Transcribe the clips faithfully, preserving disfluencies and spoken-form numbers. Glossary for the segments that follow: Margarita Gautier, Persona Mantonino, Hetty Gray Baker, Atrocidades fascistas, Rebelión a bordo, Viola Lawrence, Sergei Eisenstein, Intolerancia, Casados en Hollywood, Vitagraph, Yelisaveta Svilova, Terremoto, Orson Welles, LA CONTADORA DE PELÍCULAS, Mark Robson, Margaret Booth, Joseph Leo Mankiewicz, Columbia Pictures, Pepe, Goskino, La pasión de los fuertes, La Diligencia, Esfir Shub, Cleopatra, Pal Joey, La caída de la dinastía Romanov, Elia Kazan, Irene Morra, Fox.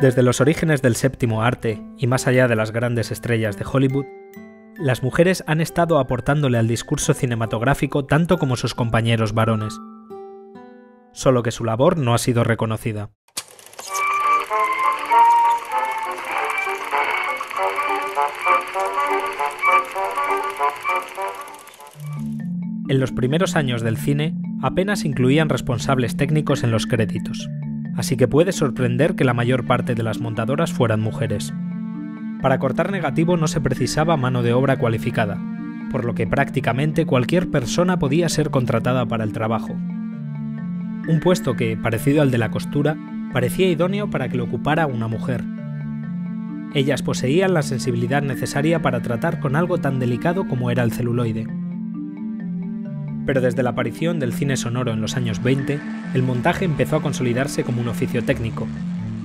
Desde los orígenes del séptimo arte y más allá de las grandes estrellas de Hollywood, las mujeres han estado aportándole al discurso cinematográfico tanto como sus compañeros varones. Solo que su labor no ha sido reconocida. En los primeros años del cine, apenas incluían responsables técnicos en los créditos, así que puede sorprender que la mayor parte de las montadoras fueran mujeres. Para cortar negativo no se precisaba mano de obra cualificada, por lo que prácticamente cualquier persona podía ser contratada para el trabajo. Un puesto que, parecido al de la costura, parecía idóneo para que lo ocupara una mujer. Ellas poseían la sensibilidad necesaria para tratar con algo tan delicado como era el celuloide. Pero desde la aparición del cine sonoro en los años veinte, el montaje empezó a consolidarse como un oficio técnico.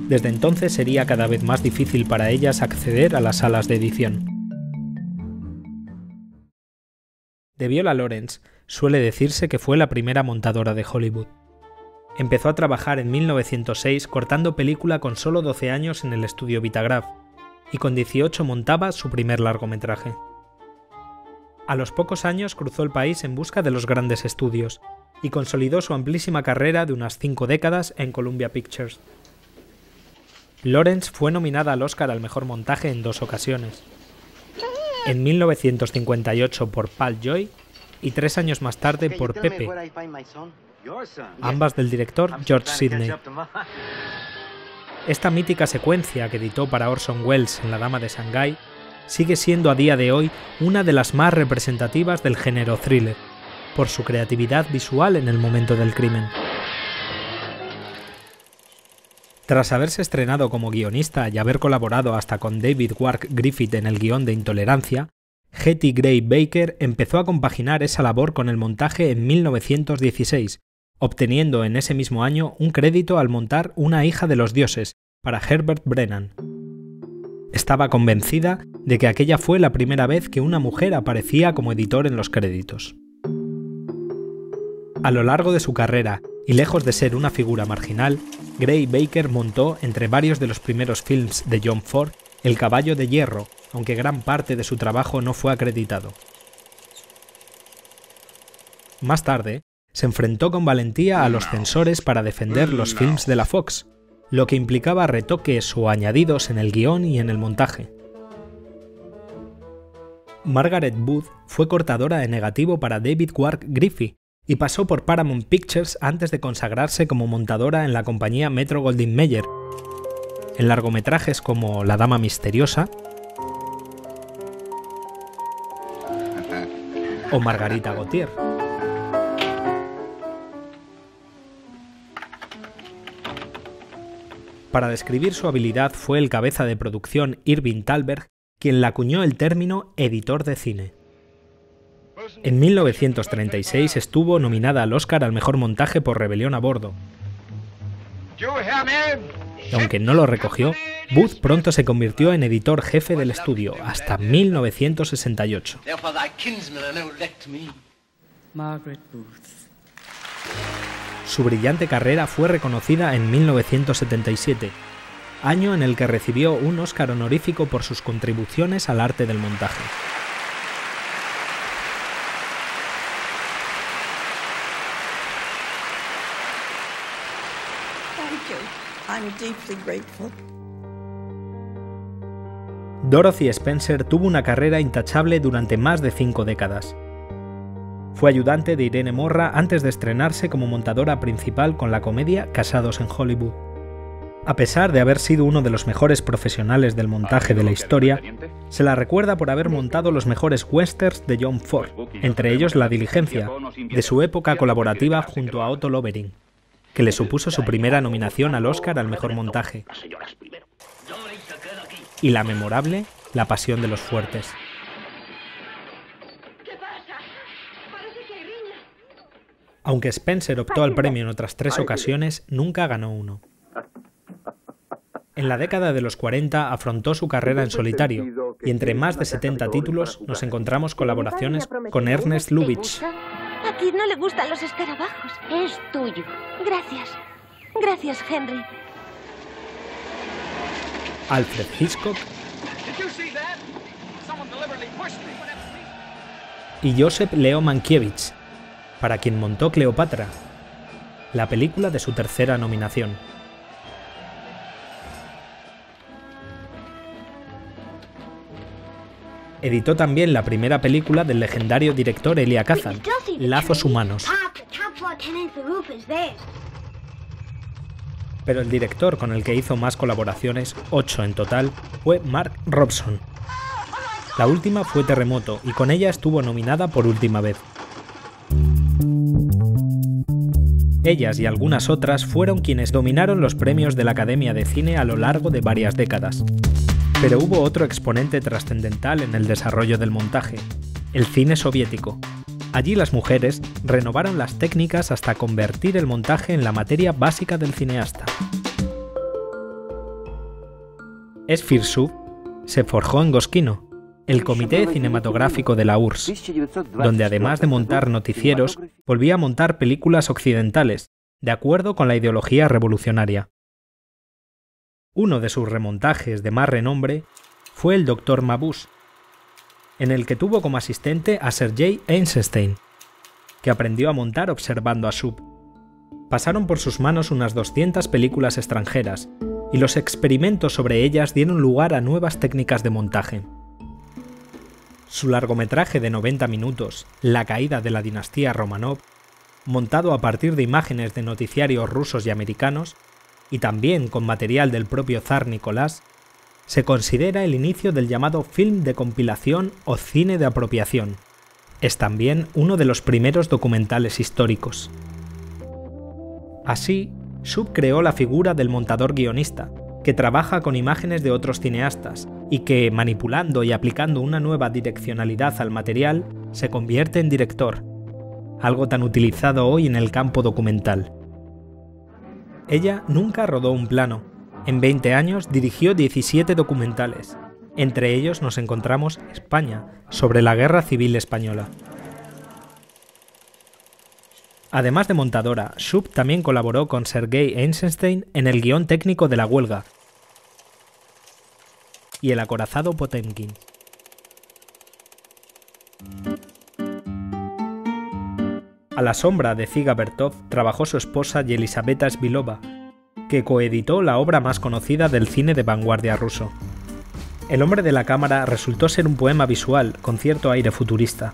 Desde entonces sería cada vez más difícil para ellas acceder a las salas de edición. De Viola Lawrence suele decirse que fue la primera montadora de Hollywood. Empezó a trabajar en mil novecientos seis cortando película con solo doce años en el estudio Vitagraph, y con dieciocho montaba su primer largometraje. A los pocos años cruzó el país en busca de los grandes estudios y consolidó su amplísima carrera de unas cinco décadas en Columbia Pictures. Lawrence fue nominada al Oscar al mejor montaje en dos ocasiones, en mil novecientos cincuenta y ocho por Pal Joey y tres años más tarde por Pepe, ambas del director George Sidney. Esta mítica secuencia que editó para Orson Welles en La Dama de Shanghai sigue siendo a día de hoy una de las más representativas del género thriller, por su creatividad visual en el momento del crimen. Tras haberse estrenado como guionista y haber colaborado hasta con David Wark Griffith en el guión de Intolerancia, Hetty Gray Baker empezó a compaginar esa labor con el montaje en mil novecientos dieciséis, obteniendo en ese mismo año un crédito al montar Una hija de los dioses para Herbert Brennan. Estaba convencida de que aquella fue la primera vez que una mujer aparecía como editor en los créditos. A lo largo de su carrera, y lejos de ser una figura marginal, Gray Baker montó, entre varios de los primeros films de John Ford, El caballo de hierro, aunque gran parte de su trabajo no fue acreditado. Más tarde, se enfrentó con valentía a los censores para defender los films de la Fox, lo que implicaba retoques o añadidos en el guión y en el montaje. Margaret Booth fue cortadora de negativo para David Wark Griffith y pasó por Paramount Pictures antes de consagrarse como montadora en la compañía Metro-Goldwyn-Mayer, en largometrajes como La Dama Misteriosa o Margarita Gautier. Para describir su habilidad fue el cabeza de producción Irving Thalberg quien le acuñó el término editor de cine. En mil novecientos treinta y seis estuvo nominada al Oscar al mejor montaje por Rebelión a bordo. Y aunque no lo recogió, Booth pronto se convirtió en editor jefe del estudio, hasta mil novecientos sesenta y ocho. Margaret Booth. Su brillante carrera fue reconocida en mil novecientos setenta y siete, año en el que recibió un Oscar honorífico por sus contribuciones al arte del montaje. Dorothy Spencer tuvo una carrera intachable durante más de cinco décadas. Fue ayudante de Irene Morra antes de estrenarse como montadora principal con la comedia Casados en Hollywood. A pesar de haber sido uno de los mejores profesionales del montaje de la historia, se la recuerda por haber montado los mejores westerns de John Ford, entre ellos La Diligencia, de su época colaborativa junto a Otto Loverin, que le supuso su primera nominación al Oscar al mejor montaje, y la memorable La Pasión de los Fuertes. Aunque Spencer optó al premio en otras tres ocasiones, nunca ganó uno. En la década de los cuarenta afrontó su carrera en solitario, y entre más de setenta títulos nos encontramos colaboraciones con Ernest Lubitsch. A Kid no le gustan los escarabajos. Es tuyo. Gracias. Gracias, Henry. Alfred Hitchcock y Joseph Leo Mankiewicz, para quien montó Cleopatra, la película de su tercera nominación. Editó también la primera película del legendario director Elia Kazan, Lazos humanos. Pero el director con el que hizo más colaboraciones, ocho en total, fue Mark Robson. La última fue Terremoto, y con ella estuvo nominada por última vez. Ellas y algunas otras fueron quienes dominaron los premios de la Academia de Cine a lo largo de varias décadas. Pero hubo otro exponente trascendental en el desarrollo del montaje, el cine soviético. Allí las mujeres renovaron las técnicas hasta convertir el montaje en la materia básica del cineasta. Esfir Shub se forjó en Goskino, el Comité Cinematográfico de la U R S S, donde además de montar noticieros, volvía a montar películas occidentales, de acuerdo con la ideología revolucionaria. Uno de sus remontajes de más renombre fue el Doctor Mabuse, en el que tuvo como asistente a Sergei Eisenstein, que aprendió a montar observando a Shub. Pasaron por sus manos unas doscientas películas extranjeras, y los experimentos sobre ellas dieron lugar a nuevas técnicas de montaje. Su largometraje de noventa minutos, La caída de la dinastía Romanov, montado a partir de imágenes de noticiarios rusos y americanos, y también con material del propio zar Nicolás, se considera el inicio del llamado film de compilación o cine de apropiación. Es también uno de los primeros documentales históricos. Así, Shub creó la figura del montador guionista, que trabaja con imágenes de otros cineastas y que, manipulando y aplicando una nueva direccionalidad al material, se convierte en director, algo tan utilizado hoy en el campo documental. Ella nunca rodó un plano. En veinte años dirigió diecisiete documentales. Entre ellos nos encontramos España, sobre la Guerra Civil Española. Además de montadora, Shub también colaboró con Sergei Eisenstein en el guión técnico de La huelga y El acorazado Potemkin. A la sombra de Ziga Bertov trabajó su esposa Yelisaveta Svilova, que coeditó la obra más conocida del cine de vanguardia ruso. El hombre de la cámara resultó ser un poema visual con cierto aire futurista.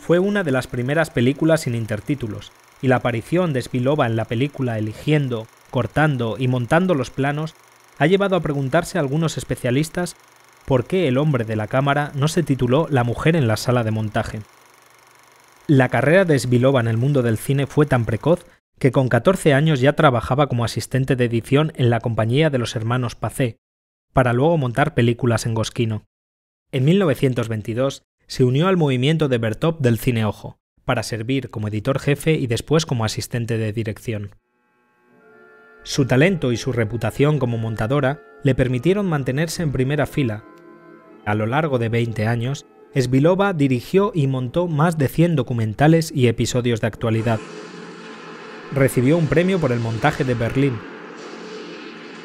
Fue una de las primeras películas sin intertítulos, y la aparición de Svilova en la película eligiendo, cortando y montando los planos ha llevado a preguntarse a algunos especialistas por qué El hombre de la cámara no se tituló La mujer en la sala de montaje. La carrera de Svilova en el mundo del cine fue tan precoz que con catorce años ya trabajaba como asistente de edición en la compañía de los hermanos Pacé, para luego montar películas en Goskino. En mil novecientos veintidós, se unió al movimiento de Bertov del cine ojo, para servir como editor jefe y después como asistente de dirección. Su talento y su reputación como montadora le permitieron mantenerse en primera fila. A lo largo de veinte años, Svilova dirigió y montó más de cien documentales y episodios de actualidad. Recibió un premio por el montaje de Berlín.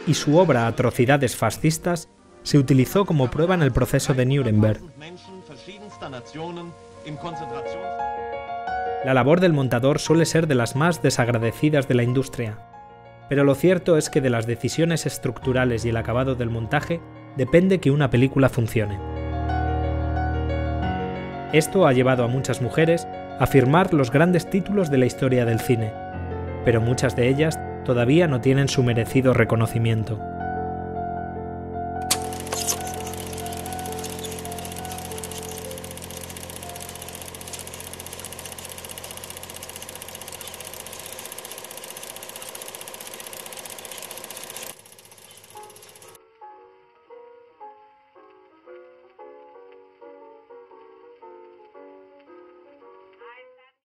Y su obra Atrocidades fascistas se utilizó como prueba en el proceso de Nuremberg. La labor del montador suele ser de las más desagradecidas de la industria, pero lo cierto es que de las decisiones estructurales y el acabado del montaje depende que una película funcione. Esto ha llevado a muchas mujeres a firmar los grandes títulos de la historia del cine, pero muchas de ellas todavía no tienen su merecido reconocimiento.